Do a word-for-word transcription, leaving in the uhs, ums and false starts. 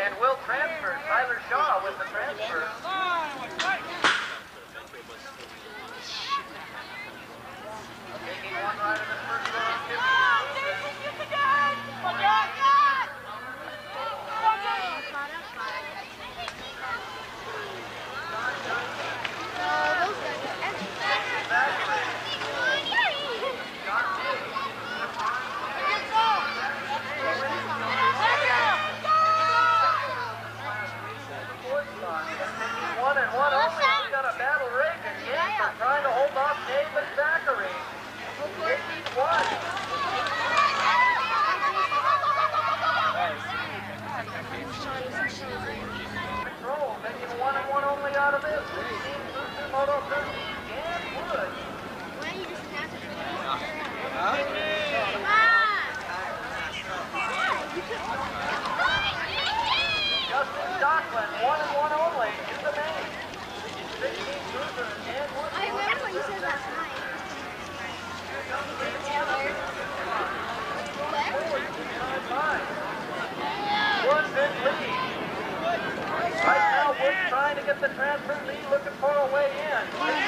And will transfer. Tyler Shaw with the transfer. Taking one right in the first round. Trying to get the transfer lead, looking for a way in.